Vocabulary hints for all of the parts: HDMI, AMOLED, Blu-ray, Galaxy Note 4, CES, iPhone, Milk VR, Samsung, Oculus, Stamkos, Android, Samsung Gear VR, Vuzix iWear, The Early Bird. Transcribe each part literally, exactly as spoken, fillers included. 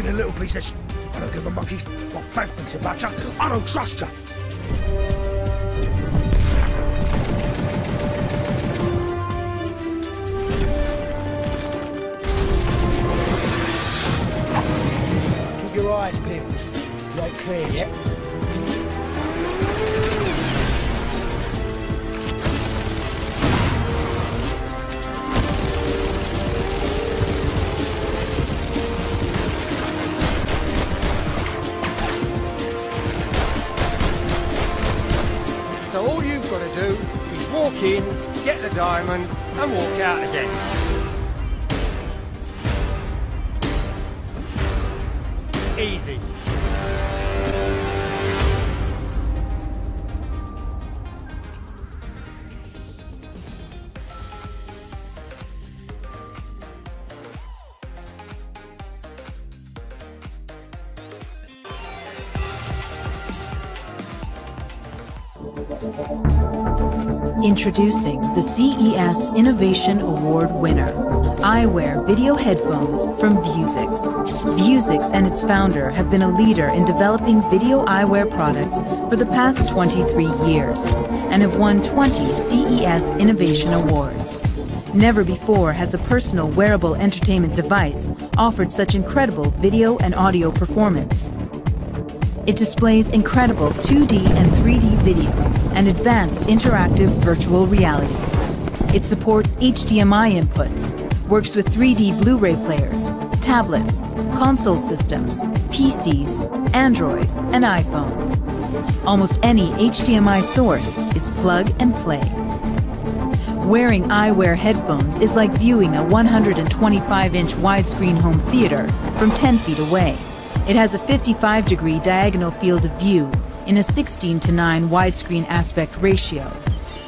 fucking a little piece of sh**. I don't give a monkey's what Fag thinks about you. I don't trust you. Keep your eyes peeled. Right clear, yeah? All you've got to do is walk in, get the diamond, and walk out again. Easy. Introducing the C E S Innovation Award winner, iWear video headphones from Vuzix. Vuzix and its founder have been a leader in developing video eyewear products for the past twenty-three years and have won twenty C E S Innovation Awards. Never before has a personal wearable entertainment device offered such incredible video and audio performance. It displays incredible two D and three D video and advanced interactive virtual reality. It supports H D M I inputs, works with three D Blu-ray players, tablets, console systems, P Cs, Android, and iPhone. Almost any H D M I source is plug and play. Wearing iWear headphones is like viewing a one hundred twenty-five inch widescreen home theater from ten feet away. It has a fifty-five degree diagonal field of view in a sixteen to nine widescreen aspect ratio.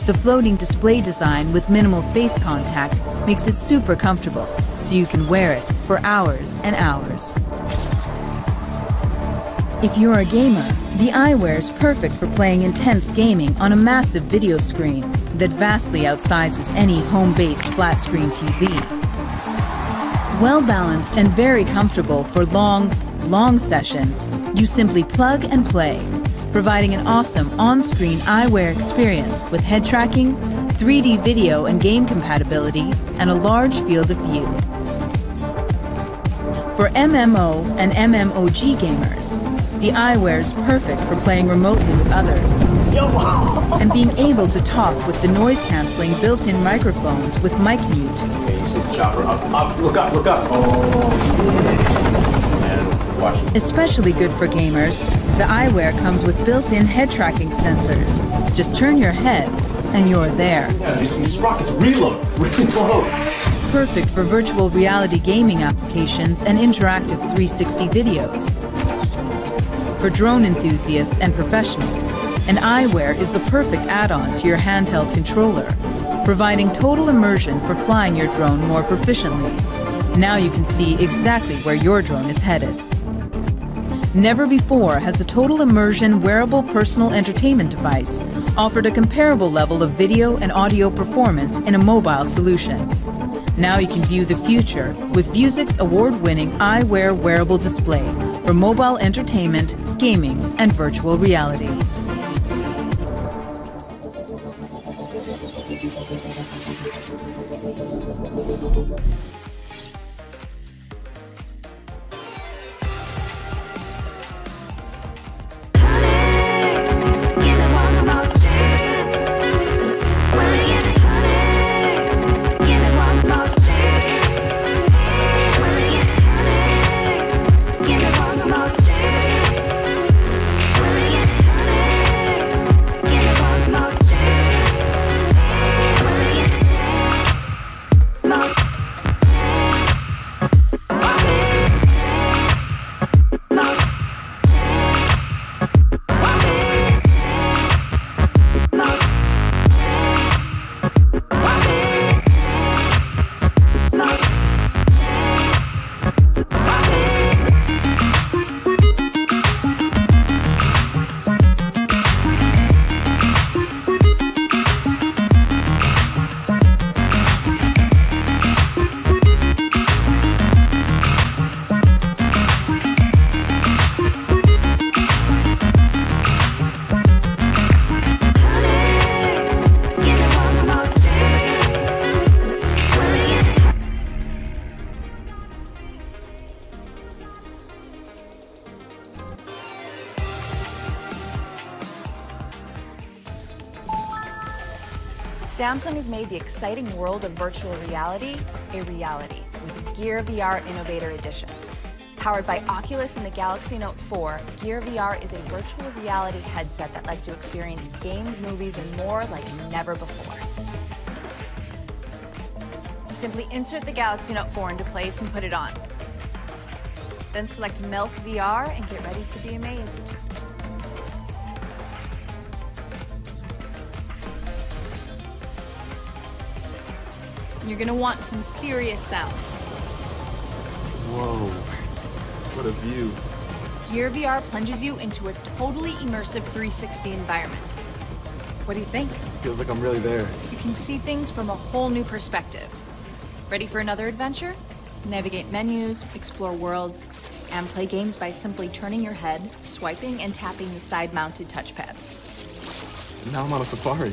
The floating display design with minimal face contact makes it super comfortable, so you can wear it for hours and hours. If you're a gamer, the iWear is perfect for playing intense gaming on a massive video screen that vastly outsizes any home-based flat-screen T V. Well-balanced and very comfortable for long, long sessions, you simply plug and play, providing an awesome on-screen eyewear experience with head tracking, three D video and game compatibility, and a large field of view. For M M O and M M O G gamers, the eyewear is perfect for playing remotely with others and being able to talk with the noise-canceling built-in microphones with mic mute. Okay, you see the chopper up, up, look up, look up. Oh. Especially good for gamers, the iWear comes with built-in head tracking sensors. Just turn your head and you're there. Yeah, just, just rockets, reload, reload. Perfect for virtual reality gaming applications and interactive three sixty videos. For drone enthusiasts and professionals, an iWear is the perfect add-on to your handheld controller, providing total immersion for flying your drone more proficiently. Now you can see exactly where your drone is headed. Never before has a total immersion wearable personal entertainment device offered a comparable level of video and audio performance in a mobile solution. Now you can view the future with Vuzix award-winning iWear wearable display for mobile entertainment, gaming, and virtual reality. We're in honey. Samsung has made the exciting world of virtual reality a reality with Gear V R Innovator Edition. Powered by Oculus and the Galaxy Note four, Gear V R is a virtual reality headset that lets you experience games, movies, and more like never before. You simply insert the Galaxy Note four into place and put it on. Then select Milk V R and get ready to be amazed. You're gonna want some serious sound. Whoa. What a view. Gear V R plunges you into a totally immersive three sixty environment. What do you think? Feels like I'm really there. You can see things from a whole new perspective. Ready for another adventure? Navigate menus, explore worlds, and play games by simply turning your head, swiping, and tapping the side-mounted touchpad. And now I'm on a safari.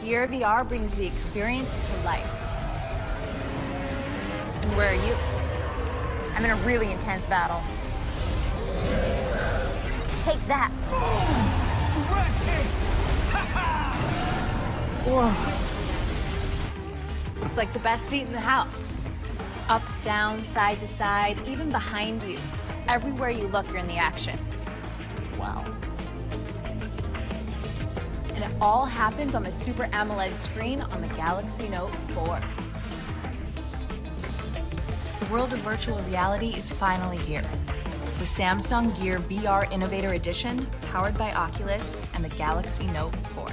Gear V R brings the experience to life. And where are you? I'm in a really intense battle. Take that. Whoa. Looks like the best seat in the house. Up, down, side to side, even behind you. Everywhere you look, you're in the action. Wow. And it all happens on the Super AMOLED screen on the Galaxy Note four. The world of virtual reality is finally here. The Samsung Gear V R Innovator Edition, powered by Oculus and the Galaxy Note four.